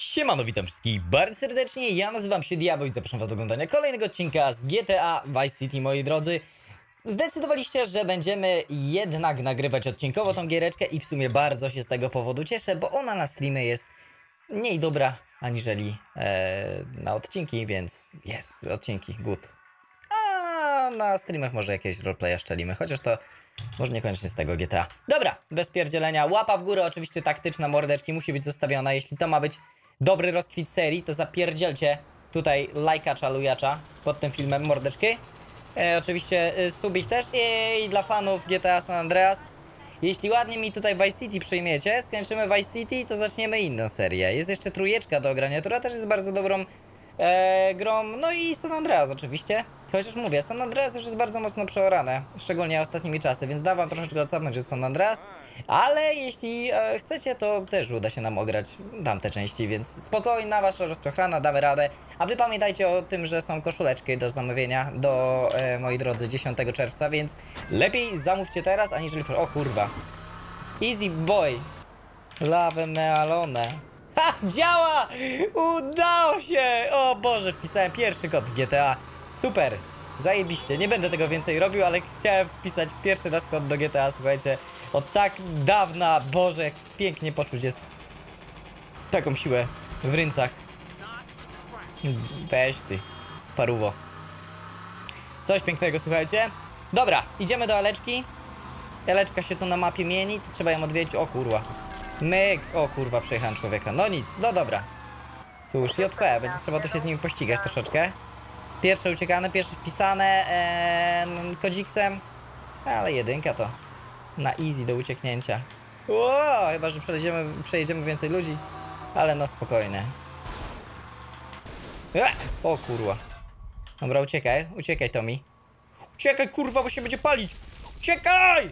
Siemano, witam wszystkich bardzo serdecznie, ja nazywam się Diabeł i zapraszam was do oglądania kolejnego odcinka z GTA Vice City, moi drodzy. Zdecydowaliście, że będziemy jednak nagrywać odcinkowo tą giereczkę i w sumie bardzo się z tego powodu cieszę, bo ona na streamy jest mniej dobra aniżeli na odcinki, więc jest, odcinki, good. A na streamach może jakieś roleplaya szczelimy, chociaż to może niekoniecznie z tego GTA. Dobra, bez pierdzielenia, łapa w górę, oczywiście taktyczna, mordeczki musi być zostawiona, jeśli to ma być dobry rozkwit serii, to zapierdzielcie tutaj lajkacza, lujacza pod tym filmem, mordeczki. Oczywiście subik też i dla fanów GTA San Andreas. Jeśli ładnie mi tutaj Vice City przyjmiecie, skończymy Vice City, to zaczniemy inną serię. Jest jeszcze trójeczka do grania, która też jest bardzo dobrą grą. No i San Andreas oczywiście. Chociaż mówię, San Andreas już jest bardzo mocno przeorane, szczególnie ostatnimi czasy, więc da wam troszeczkę odsapnąć od San Andreas. Ale jeśli chcecie, to też uda się nam ograć tamte części, więc spokojna wasza rozczochrana, damy radę. A wy pamiętajcie o tym, że są koszuleczki do zamówienia do, moi drodzy, 10 czerwca, więc lepiej zamówcie teraz, aniżeli... O kurwa. Easy boy. Lave me alone. Ha! Działa! Udało się! O Boże, wpisałem pierwszy kod w GTA. Super! Zajebiście. Nie będę tego więcej robił, ale chciałem wpisać pierwszy raz kod do GTA, słuchajcie. Od tak dawna, Boże, jak pięknie poczuć jest taką siłę w ryncach. Weź ty, paruwo. Coś pięknego, słuchajcie. Dobra, idziemy do Aleczki. Aleczka się tu na mapie mieni, to trzeba ją odwiedzić. O kurwa. Myk, o kurwa, przejechałem człowieka. No nic, no dobra. Cóż, JP, będzie trzeba to się z nim pościgać troszeczkę. Pierwsze uciekane, pierwsze wpisane kodziksem. Ale jedynka to na easy do ucieknięcia. Wow, chyba że przejedziemy więcej ludzi. Ale no spokojnie. O kurwa. Dobra, uciekaj, uciekaj Tommy. Uciekaj kurwa, bo się będzie palić. Uciekaj!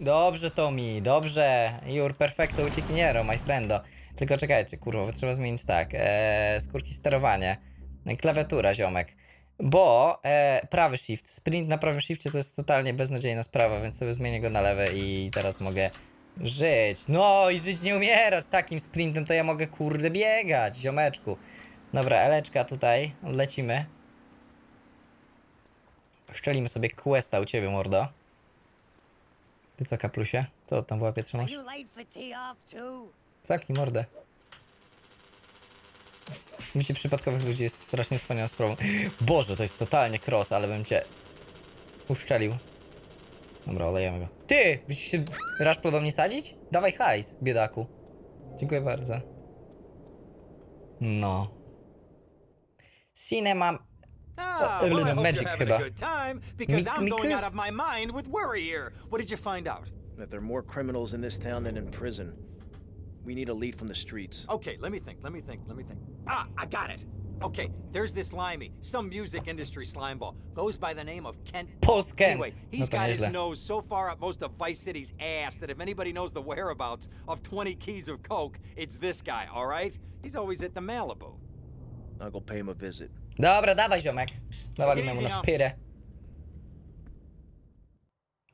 Dobrze Tommy, dobrze. You're perfecto uciekiniero, my friendo. Tylko czekajcie kurwa, trzeba zmienić tak. Skórki sterowanie. Klawiatura, ziomek. Bo prawy shift, sprint na prawym shifcie to jest totalnie beznadziejna sprawa, więc sobie zmienię go na lewe i teraz mogę żyć. No i żyć nie umierać takim sprintem, to ja mogę kurde biegać, ziomeczku. Dobra, Eleczka tutaj, lecimy. Szczelimy sobie questa u ciebie, mordo. Ty co, kaplusie? Co tam w łapie trzymasz? Zamknij mordę. Widzicie, przypadkowych ludzi jest strasznie wspaniałą sprawą. Boże, to jest totalnie cross, ale bym cię uszczelił. Dobra, olejemy go. Ty! Widzisz się raszplo do mnie sadzić? Dawaj hajs, biedaku. Dziękuję bardzo. No. Cinema... Magic chyba. We need a lead from the streets. Okay, let me think. Ah, I got it. Okay, there's this limey, some music industry slimeball, goes by the name of Kent Poskens. Anyway, he's got his nose so far up most of Vice City's ass that if anybody knows the whereabouts of 20 keys of coke, it's this guy, all right? He's always at the Malibu. I'll go pay him a visit. Dobra, dawaj ziomek. Dawalimy mu na pyrę.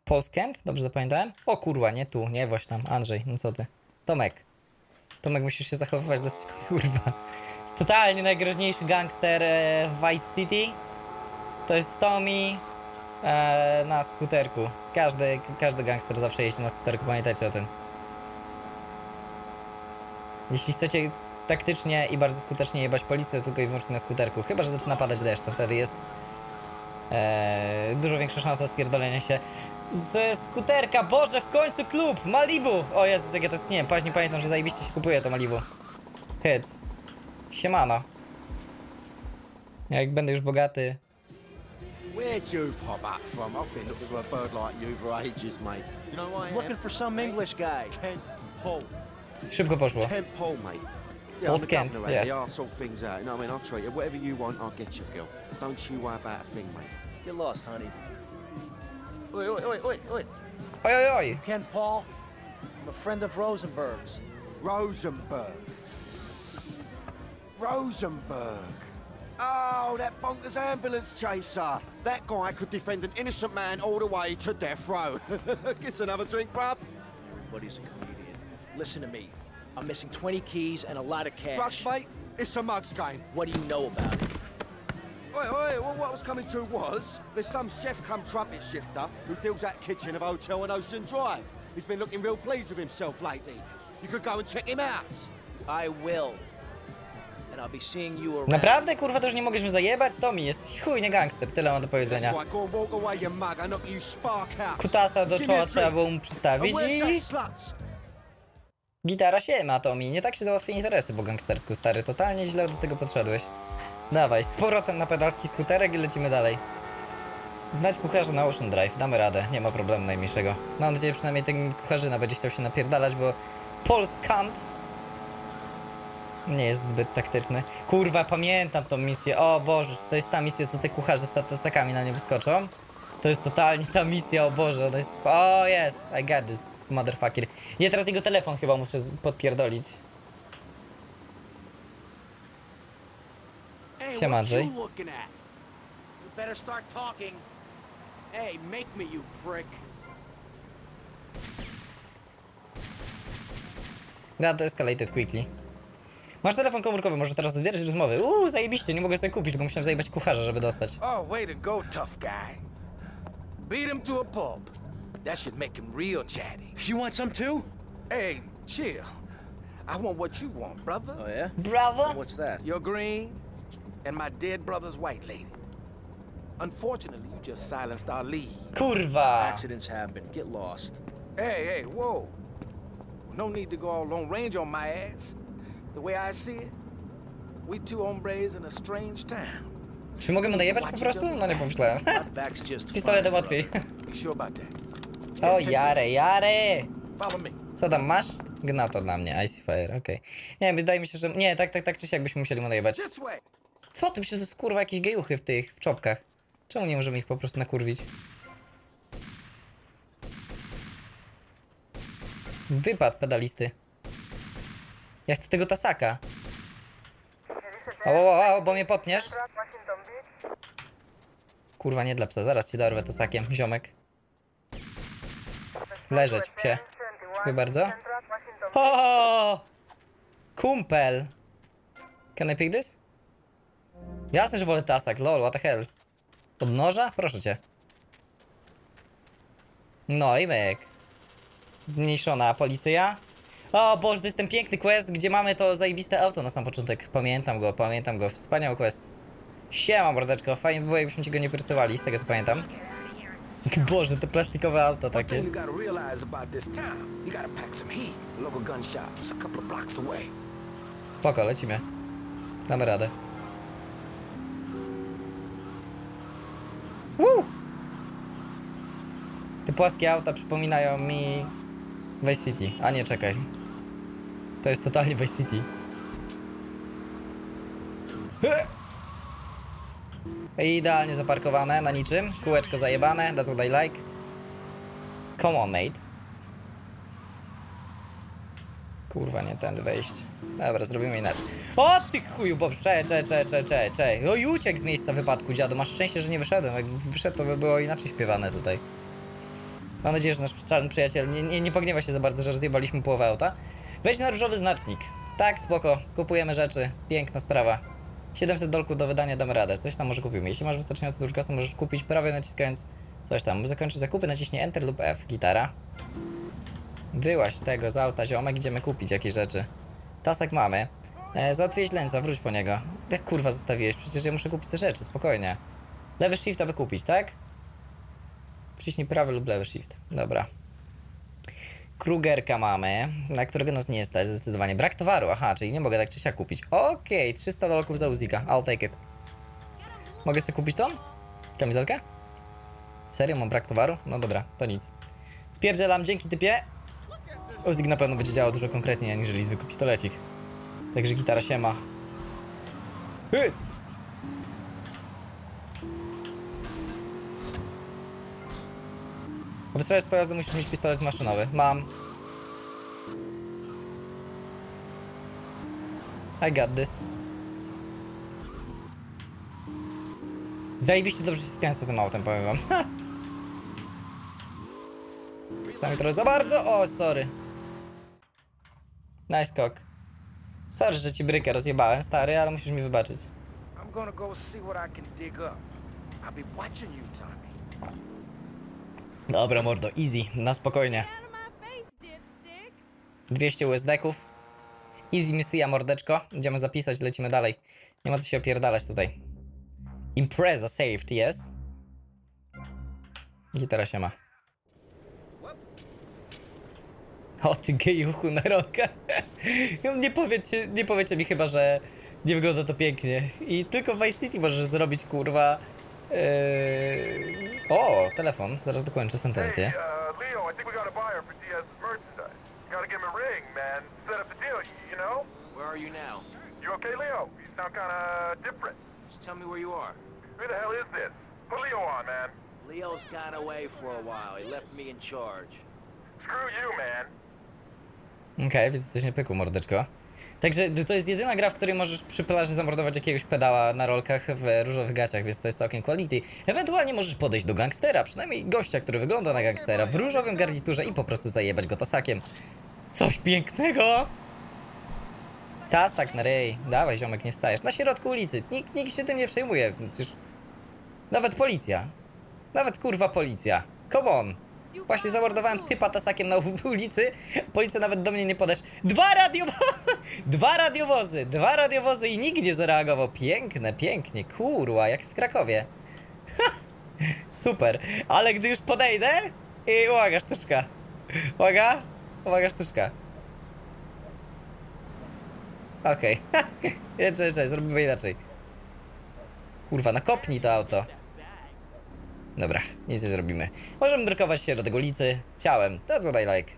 Poskent? Dobrze zapamiętałem? O kurwa, nie tu, nie właśnie tam. Andrzej, no co ty? Tomek. Tomek, musisz się zachowywać dosyć kurwa. Totalnie najgroźniejszy gangster w Vice City. To jest Tommy na skuterku. Każdy gangster zawsze jeździ na skuterku, pamiętajcie o tym. Jeśli chcecie taktycznie i bardzo skutecznie jebać policję, tylko i wyłącznie na skuterku. Chyba że zaczyna padać deszcz, to wtedy jest dużo większa szansa spierdolenia się ze skuterka. Boże, w końcu klub! Malibu! O Jezus, jak ja to jest, nie wiem, nie pamiętam, że zajebiście się kupuje to Malibu. Hyc. Siemano. Jak będę już bogaty... Szybko poszło. Old Kent, yes. Oj. Kent Paul, I'm a friend of Rosenberg's. Rosenberg. Oh, that bonkers ambulance chaser. That guy could defend an innocent man all the way to death row. Gets another drink, bruv. But he's a comedian. Listen to me. I'm missing 20 keys and a lot of cash. Drugs, mate? It's a mudskine. What do you know about it? Oi, well, what I was coming to was, there's some chef-cum-trumpet shifter who deals that kitchen of a hotel on Ocean Drive. He's been looking real pleased with himself lately. You could go and check him out. I will. And I'll be seeing you around. Naprawdę, kurwa, to już nie mogliśmy zajebać? Tommy jest chujnie gangster, tyle mam do powiedzenia. Kutasa do czoła trzeba było mu przystawić i... Gitara się ma, Tommy. Nie tak się załatwia interesy po gangstersku, stary. Totalnie źle do tego podszedłeś. Dawaj, z powrotem na pedalski skuterek i lecimy dalej. Znać kucharza na Ocean Drive, damy radę, nie ma problemu najmniejszego. Mam nadzieję, przynajmniej ten kucharzyna będzie chciał się napierdalać, bo Polskant nie jest zbyt taktyczny. Kurwa, pamiętam tą misję, o Boże, czy to jest ta misja, co te kucharze z tatasakami na nie wyskoczą? To jest totalnie ta misja, o Boże, ona jest... O, jest, I got this, motherfucker. Ja teraz jego telefon chyba muszę podpierdolić. Siema, Andrzej. Ja to escalated quickly. Masz telefon komórkowy, może teraz odbierać rozmowy. Zajebiście, nie mogę sobie kupić, tylko musiałem zajebać kucharza, żeby dostać. Oh, way to go, tough guy. Beat him to a pulp. That should make him real chatty. You want some too? Hey, chill. I want what you want, brother. Oh yeah? Brother? What's that? Your green and my dead brother's white lady. Unfortunately, you just silenced our lead. Kurwa! Accidents happen. Get lost. Hey, whoa. No need to go all long range on my ass. The way I see it, we two hombres in a strange town. Czy mogę mu najebać po prostu? No nie pomyślałem. Pistolet łatwiej. O, jare! Co tam masz? Gnata dla mnie, Icy Fire, okej. Nie wiem, wydaje mi się, że... Nie, tak czy siak byśmy musieli mu najebać. Co ty? Przecież to jest kurwa jakieś gejuchy w czopkach. Czemu nie możemy ich po prostu nakurwić? Wypad pedalisty. Ja chcę tego tasaka. O, bo mnie potniesz? Kurwa, nie dla psa, zaraz cię dorwę tasakiem, ziomek. Leżeć, psie. Dziękuję bardzo. O! Kumpel! Can I pick this? Jasne, że wolę tasak, lol, what the hell. Od noża? Proszę cię. No i myk. Zmniejszona policja. O Boże, to jest ten piękny quest, gdzie mamy to zajebiste auto na sam początek. Pamiętam go. Wspaniały quest. Siema, mordeczko. Fajnie by było, jakbyśmy ci go nie porysowali, z tego co pamiętam. Boże, te plastikowe auto takie. Spoko, lecimy. Damy radę. Te płaskie auta przypominają mi Vice City. A nie, czekaj. To jest totalnie Vice City. Idealnie zaparkowane, na niczym. Kółeczko zajebane, that's what I like. Come on, mate. Kurwa, nie tędy wejść. Dobra, zrobimy inaczej. O ty chuju, Bob, czej. No i uciekł z miejsca wypadku, dziadu. Masz szczęście, że nie wyszedłem. Jak wyszedł, to by było inaczej śpiewane tutaj. Mam nadzieję, że nasz czarny przyjaciel nie pogniewa się za bardzo, że rozjebaliśmy połowę auta. Wejdź na różowy znacznik. Tak, spoko. Kupujemy rzeczy. Piękna sprawa. 700 dolków do wydania, damy radę. Coś tam może kupimy. Jeśli masz wystarczająco dużo kasy, możesz kupić prawie naciskając coś tam. Zakończyć zakupy, naciśnij Enter lub F. Gitara. Wyłaź tego z auta, ziomek. Idziemy kupić jakieś rzeczy. Tasak mamy. Załatwiłeś lęca, wróć po niego. Jak kurwa zostawiłeś? Przecież ja muszę kupić te rzeczy, spokojnie. Lewy shift, aby kupić, tak? Wciśnij prawy lub lewy shift. Dobra. Krugerka mamy, na którego nas nie stać zdecydowanie. Brak towaru, aha, czyli nie mogę tak czy siak kupić. Okej, 300 dolków za Uzika, I'll take it. Mogę sobie kupić tą? Kamizelkę? Serio, mam brak towaru? No dobra, to nic. Spierdzielam, dzięki typie. Uzik na pewno będzie działał dużo konkretniej, aniżeli zwykły pistolecik. Także gitara się ma. Hyt! Bo z pojazdu musisz mieć pistolet maszynowy. Mam. I got this. Zajebiście dobrze się skręca tym autem, powiem wam. Sami trochę za bardzo. O, sorry. Nice cock. Sorry, że ci brykę rozjebałem, stary, ale musisz mi wybaczyć. Dobra, mordo, easy, na spokojnie. 200 USD-ków. Easy misja, mordeczko. Idziemy zapisać, lecimy dalej. Nie ma co się opierdalać tutaj. Impreza saved, yes? Gdzie teraz się ma? O ty gejuchu na roka. Nie powiecie mi chyba, że nie wygląda to pięknie. I tylko w Vice City możesz zrobić, kurwa... O, telefon. Zaraz dokończę sentencję. Leo's gone away for a while. He left me in charge. Screw you, man. Okej, więc coś nie pykło, mordeczko. Także to jest jedyna gra, w której możesz przy plaży zamordować jakiegoś pedała na rolkach w różowych gaciach, więc to jest całkiem quality. Ewentualnie możesz podejść do gangstera, przynajmniej gościa, który wygląda na gangstera, w różowym garniturze i po prostu zajebać go tasakiem. Coś pięknego! Tasak na rej. Dawaj, ziomek, nie wstajesz. Na środku ulicy. Nikt się tym nie przejmuje. Przecież... Nawet policja. Nawet kurwa policja. Come on. Właśnie zamordowałem typa tasakiem na ulicy. Policja nawet do mnie nie podesz. Dwa radiowozy i nikt nie zareagował. Piękne, pięknie, kurwa, jak w Krakowie. Super, ale gdy już podejdę i uwaga, sztuczka. Uwaga, uwaga, sztuczka. Okej, jeszcze, zrobimy inaczej. Kurwa, nakopnij to auto. Dobra, nic nie zrobimy. Możemy drukować się do tego ulicy ciałem. That's what I like.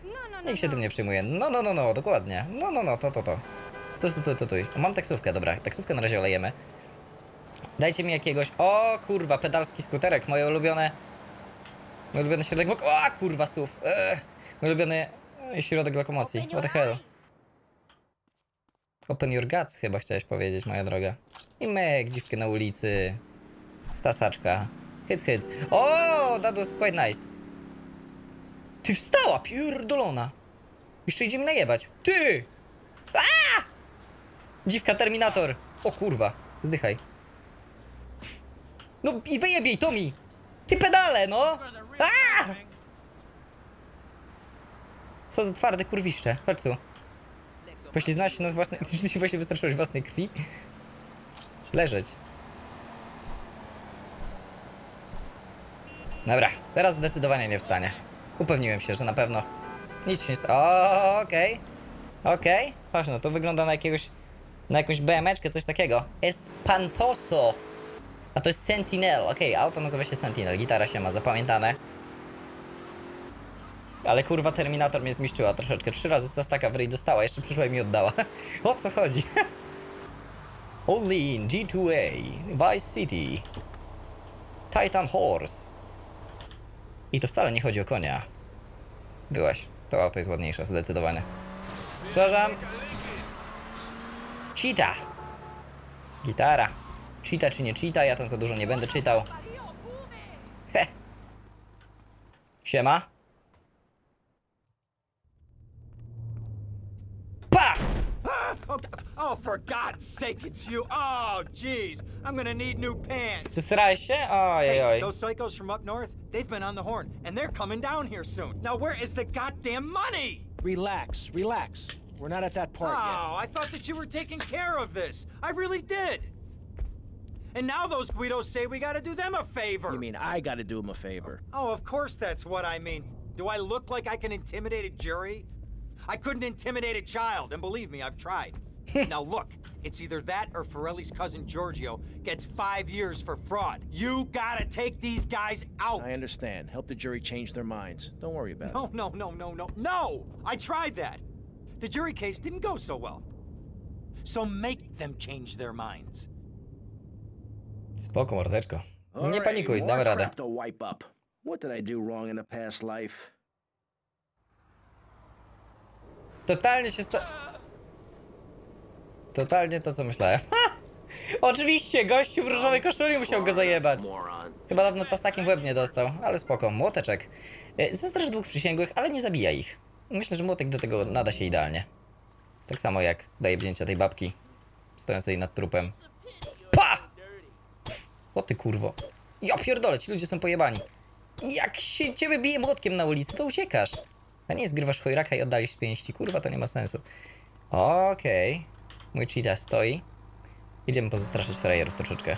Nikt się tym nie przejmuje. No, dokładnie. No, to. Stój. Mam taksówkę, dobra. Taksówkę na razie olejemy. Dajcie mi jakiegoś... O, kurwa, pedalski skuterek. Moje ulubione... Mój ulubiony środek... O, kurwa, SUV. Mój ulubiony środek lokomocji. What the hell? Open your guts chyba chciałeś powiedzieć, moja droga. I meg, dziwkę na ulicy. Stasaczka. Hyc. O, that was quite nice. Ty wstała, pierdolona. Jeszcze idziemy najebać. Ty! Aaa! Dziwka Terminator. O kurwa, zdychaj. No i wyjebiej, Tommy. Ty pedale, no! Aaa! Co za twarde kurwiszcze. Chodź tu. Pośliznałaś się na własnej... Ty się właśnie wystraszyłeś własnej krwi? Leżeć. Dobra, teraz zdecydowanie nie wstanie. Upewniłem się, że na pewno nic się nie stało. Okej. Patrz, no to wygląda na jakiegoś... Na jakąś BM-eczkę, coś takiego. Espantoso. A to jest Sentinel. Okej, auto nazywa się Sentinel. Gitara się ma, zapamiętane. Ale kurwa Terminator mnie zmiszczyła troszeczkę. 3 razy stastaka w ryj dostała, jeszcze przyszła i mi oddała. O co chodzi? Only in G2A. Vice City. Titan Horse. I to wcale nie chodzi o konia. Byłaś. To auto jest ładniejsze, zdecydowanie. Przepraszam. Cheetah. Gitara. Cheetah czy nie cheetah? Ja tam za dużo nie będę czytał. Heh. Siema. Pa! Oh, for God's sake, it's you. Oh, jeez. I'm gonna need new pants. Zesrałeś się? Ojej. Those psychos from up north, they've been on the horn, and they're coming down here soon. Now, where is the goddamn money? Relax. We're not at that part yet. Oh, I thought that you were taking care of this. I really did. And now those Guidos say we gotta do them a favor. You mean I gotta do them a favor? Oh, of course that's what I mean. Do I look like I can intimidate a jury? I couldn't intimidate a child, and believe me, I've tried. Now look, it's either that or Ferrelli's cousin Giorgio gets 5 years for fraud. You gotta take these guys out. I understand. Help the jury change their minds. Don't worry about it. No! I tried that. The jury case didn't go so well. So make them change their minds. Spoko, mordeczko. Nie panikuj, dam radę. What did I do wrong in a past life? Totalnie się Totalnie to, co myślałem. Oczywiście, gościu w różowej koszuli musiał go zajebać. Chyba dawno tasakiem w łeb nie dostał, ale spoko. Młoteczek. Zestrasz 2 przysięgłych, ale nie zabija ich. Myślę, że młotek do tego nada się idealnie. Tak samo jak daje wzięcia tej babki stojącej nad trupem. Pa! O ty kurwo. Ja pierdolę, ci ludzie są pojebani. Jak się ciebie bije młotkiem na ulicy, to uciekasz. A nie zgrywasz chojraka i oddalisz z pięści. Kurwa, to nie ma sensu. Okej. Mój Cheetah stoi. Idziemy pozastraszyć frajerów troszeczkę.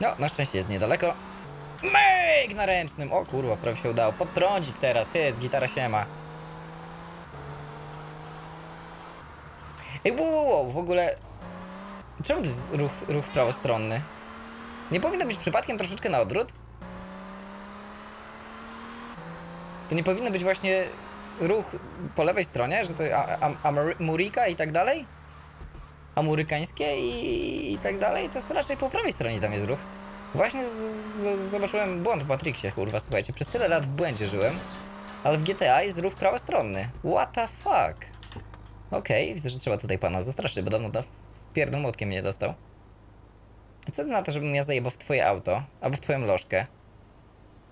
No, na szczęście jest niedaleko. Myk na ręcznym. O kurwa, prawie się udało. Pod prądzik teraz. Hyc, gitara siema. Ej, wow, w ogóle... Czemu to jest ruch prawostronny? Nie powinno być przypadkiem troszeczkę na odwrót? To nie powinno być właśnie ruch po lewej stronie, że to Ameryka i tak dalej? Amerykańskie i tak dalej? To jest raczej po prawej stronie tam jest ruch. Właśnie zobaczyłem błąd w Matrixie, kurwa, słuchajcie. Przez tyle lat w błędzie żyłem, ale w GTA jest ruch prawostronny. What the fuck? Okej, widzę, że trzeba tutaj pana zastraszyć, bo dawno pierdol młotkiem mnie dostał. Co ty na to, żebym ja zajebał w twoje auto, albo w twoją lożkę?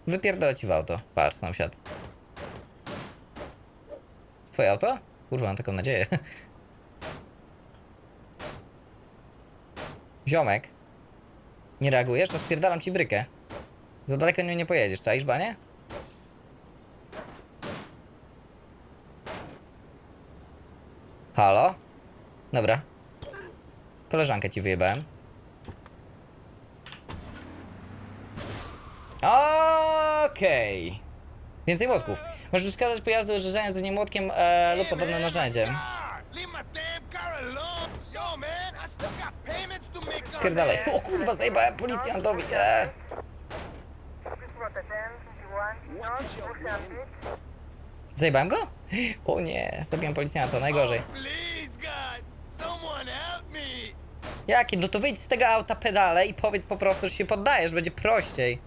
Wypierdolę ci w auto. Patrz, sąsiad. Z twoje auto? Kurwa, mam taką nadzieję. Ziomek. Nie reagujesz? Rozpierdalam ci brykę. Za daleko nią nie pojedziesz, czaisz, banie? Halo? Dobra. Koleżankę ci wyjebałem. Okej. Więcej młotków. Możesz wskazać pojazdy uderzając z nim młotkiem lub podobnym narzędziem. Spierdalaj. O kurwa, zajebałem policjantowi. Zajebałem go? O nie, zabiłem policjanta, najgorzej. Jakie? No to wyjdź z tego auta pedale i powiedz po prostu, że się poddajesz, będzie prościej.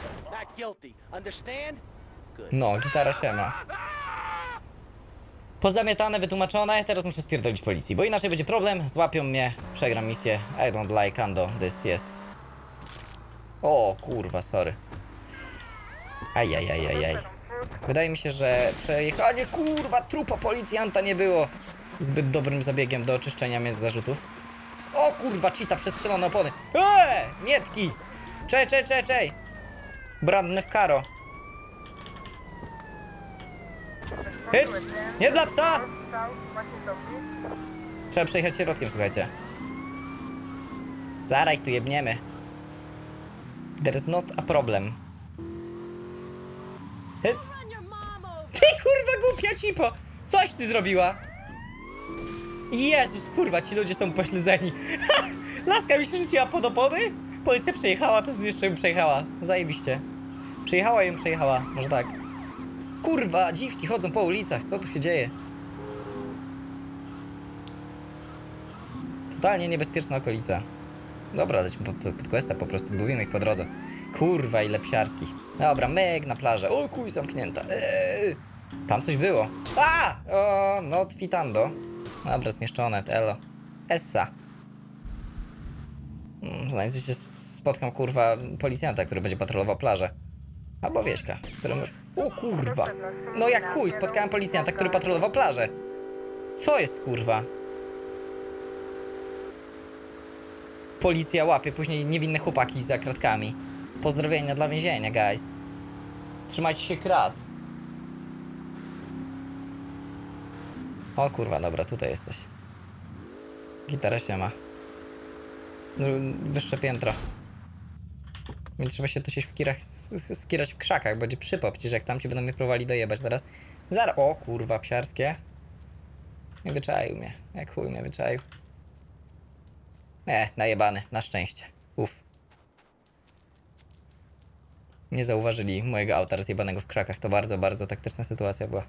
No, gitara siema. Pozamiatane, wytłumaczone, teraz muszę spierdolić policji, bo inaczej będzie problem, złapią mnie, przegram misję. I don't like Ando, this yes. O kurwa, sorry. Ajajajajaj. Wydaje mi się, że przejechanie, kurwa, trupa policjanta nie było zbyt dobrym zabiegiem do oczyszczenia mnie z zarzutów. O kurwa, Cheetah, przestrzelone opony. Mietki! Czej! Brandne w karo. Hyc! Nie dla psa! Trzeba przejechać środkiem, słuchajcie. Zaraz ich tu jebniemy. There is not a problem. Hyc! Ty kurwa głupia cipo! Coś ty zrobiła! Jezus kurwa, ci ludzie są pośledzeni. Ha! Laska mi się rzuciła pod opony? Policja przejechała, to jeszcze ją przejechała. Zajebiście. Przejechała ją przejechała, może tak. Kurwa, dziwki chodzą po ulicach, co tu się dzieje? Totalnie niebezpieczna okolica. Dobra, lećmy pod questa, po prostu zgubimy ich po drodze. Kurwa, ile psiarskich. Dobra, meg na plażę. O chuj, zamknięta. Tam coś było. O, no twitando. Dobra, zmieszczone, elo. Essa. Znajdzie się, spotkam kurwa policjanta, który będzie patrolował plażę. Albo wieśka, który już... O kurwa! No jak chuj, spotkałem policjanta, który patrolował plażę. Co jest kurwa? Policja łapie później niewinne chłopaki za kratkami. Pozdrowienia dla więzienia, guys. Trzymajcie się krat. O kurwa, dobra, tutaj jesteś. Gitara się ma. Wyższe piętro. Więc trzeba się tu się w kirach skierać w krzakach, będzie przypał, przecież jak tam cię będą mnie próbowali dojebać teraz. O kurwa, psiarskie. Nie wyczaił mnie, jak chuj mnie wyczaił. Najebany, na szczęście. Uff. Nie zauważyli mojego auta rozjebanego w krzakach, to bardzo, bardzo taktyczna sytuacja była.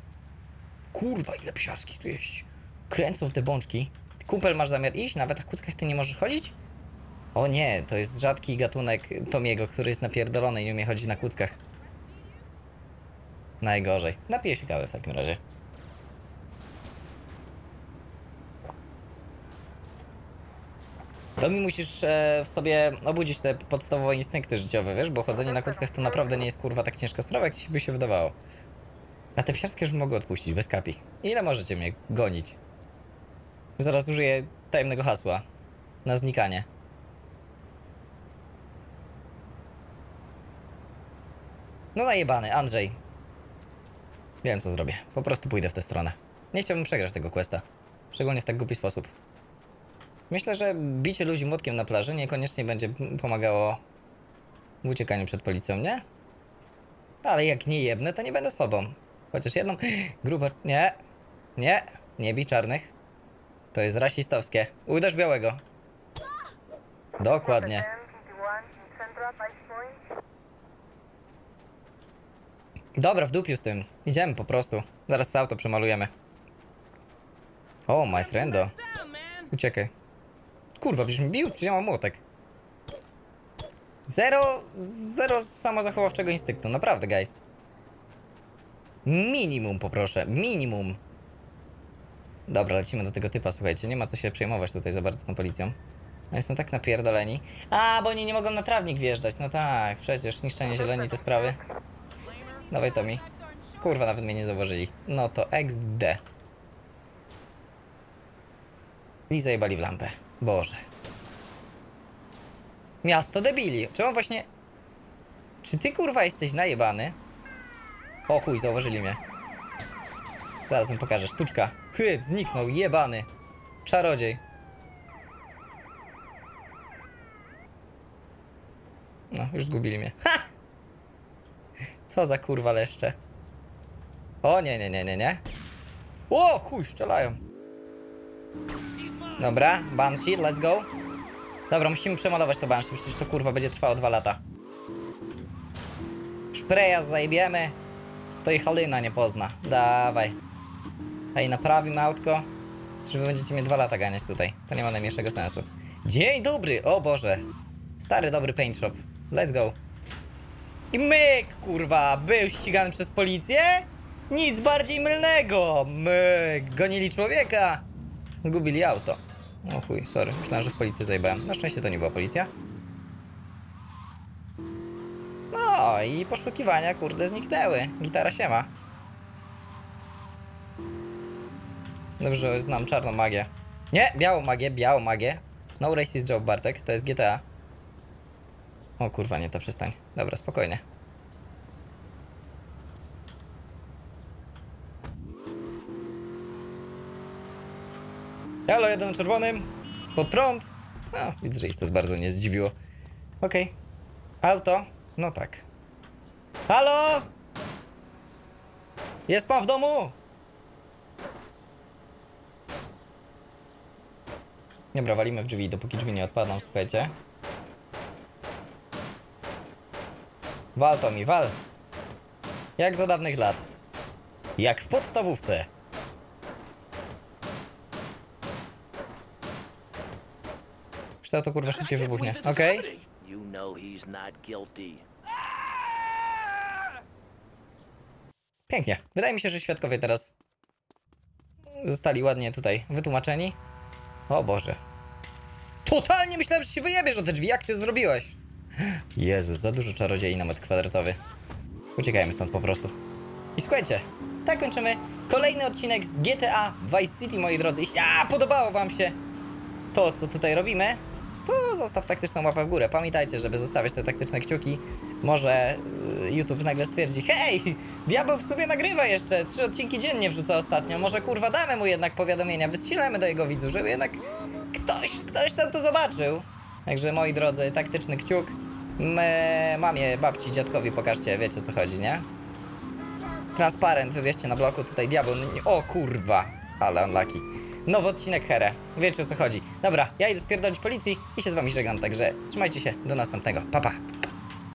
Kurwa, ile psiarskich tu jeździ. Kręcą te bączki. Kumpel, masz zamiar iść? Nawet na kuckach ty nie możesz chodzić? O nie, to jest rzadki gatunek Tomiego, który jest napierdolony i nie umie chodzić na kłódkach. Najgorzej. Napiję się kawy w takim razie. To mi musisz w sobie obudzić te podstawowe instynkty życiowe, wiesz, bo chodzenie na kłódkach to naprawdę nie jest kurwa tak ciężka sprawa, jak ci by się wydawało. A te wsiarskie już mogę odpuścić, bez kapi. Ile możecie mnie gonić? Zaraz użyję tajemnego hasła na znikanie. No najebany, Andrzej. Wiem co zrobię, po prostu pójdę w tę stronę. Nie chciałbym przegrać tego questa. Szczególnie w tak głupi sposób. Myślę, że bicie ludzi młotkiem na plaży niekoniecznie będzie pomagało w uciekaniu przed policją, nie? Ale jak nie jebnę, to nie będę sobą. Chociaż jedną... Gruber... Nie. Nie. Nie bij czarnych. To jest rasistowskie. Uderz białego. Dokładnie. Dobra, w dupiu z tym. Idziemy po prostu. Zaraz auto przemalujemy. O, my friendo. Uciekaj. Kurwa, przecież mi bił, przecież mam młotek. Zero samozachowawczego instynktu. Naprawdę, guys. Minimum, poproszę. Minimum. Dobra, lecimy do tego typa, słuchajcie. Nie ma co się przejmować tutaj za bardzo tą policją. Oni są tak napierdoleni. A, bo oni nie mogą na trawnik wjeżdżać. No tak, przecież niszczenie zieleni te sprawy. Dawaj to mi. Kurwa, nawet mnie nie zauważyli. No to XD. I zajebali w lampę. Boże. Miasto debili. Czemu właśnie... Czy ty kurwa jesteś najebany? O chuj, zauważyli mnie. Zaraz mi pokażę. Sztuczka. Hyt, zniknął. Jebany. Czarodziej. No, już zgubili mnie. Ha! Co za kurwa leszcze. O nie, nie, nie, nie, nie. O chuj, strzelają. Dobra, Banshee, let's go. Dobra, musimy przemalować to Banshee, przecież to kurwa będzie trwało 2 lata. Szpreja zajebiemy. To i Halina nie pozna. Dawaj. Ej, naprawimy autko. Żeby będziecie mnie 2 lata ganiać tutaj. To nie ma najmniejszego sensu. Dzień dobry, o Boże. Stary dobry paint shop, let's go. I myk, kurwa, był ścigany przez policję? Nic bardziej mylnego. Myk, gonili człowieka. Zgubili auto. O chuj, sorry, myślałem, że w policji zajebałem. Na szczęście to nie była policja. No i poszukiwania, kurde, zniknęły. Gitara siema. Dobrze, znam czarną magię. Nie, białą magię, białą magię. No racist joke, Bartek, to jest GTA. O kurwa, nie, ta przestań. Dobra, spokojnie. Halo, jeden czerwonym. Pod prąd. No, widzę, że ich to bardzo nie zdziwiło. Okej. Auto? No tak. Halo? Jest pan w domu? Dobra, walimy w drzwi, dopóki drzwi nie odpadną, słuchajcie. Wal to mi, wal. Jak za dawnych lat. Jak w podstawówce. Przecież to kurwa szybciej wybuchnie. Okej. Pięknie. Wydaje mi się, że świadkowie teraz zostali ładnie tutaj wytłumaczeni. O Boże. Totalnie myślałem, że się wyjebiesz o te drzwi. Jak ty zrobiłeś? Jezus, za dużo czarodziei na metr kwadratowy. Uciekajmy stąd po prostu. I słuchajcie, tak kończymy kolejny odcinek z GTA Vice City, moi drodzy. Jeśli podobało wam się to, co tutaj robimy, to zostaw taktyczną łapę w górę. Pamiętajcie, żeby zostawiać te taktyczne kciuki. Może YouTube nagle stwierdzi: hej, diabeł w sobie nagrywa jeszcze, 3 odcinki dziennie wrzuca ostatnio. Może kurwa damy mu jednak powiadomienia, wystrzelamy do jego widzów, żeby jednak ktoś tam to zobaczył. Także moi drodzy, taktyczny kciuk. Mamie, babci, dziadkowi pokażcie, wiecie o co chodzi, nie? Transparent wywieźcie na bloku, tutaj diabeł. O kurwa, ale unlucky. Nowy odcinek Here, wiecie o co chodzi. Dobra, ja idę spierdolić policji i się z wami żegnam, także trzymajcie się, do następnego, pa pa.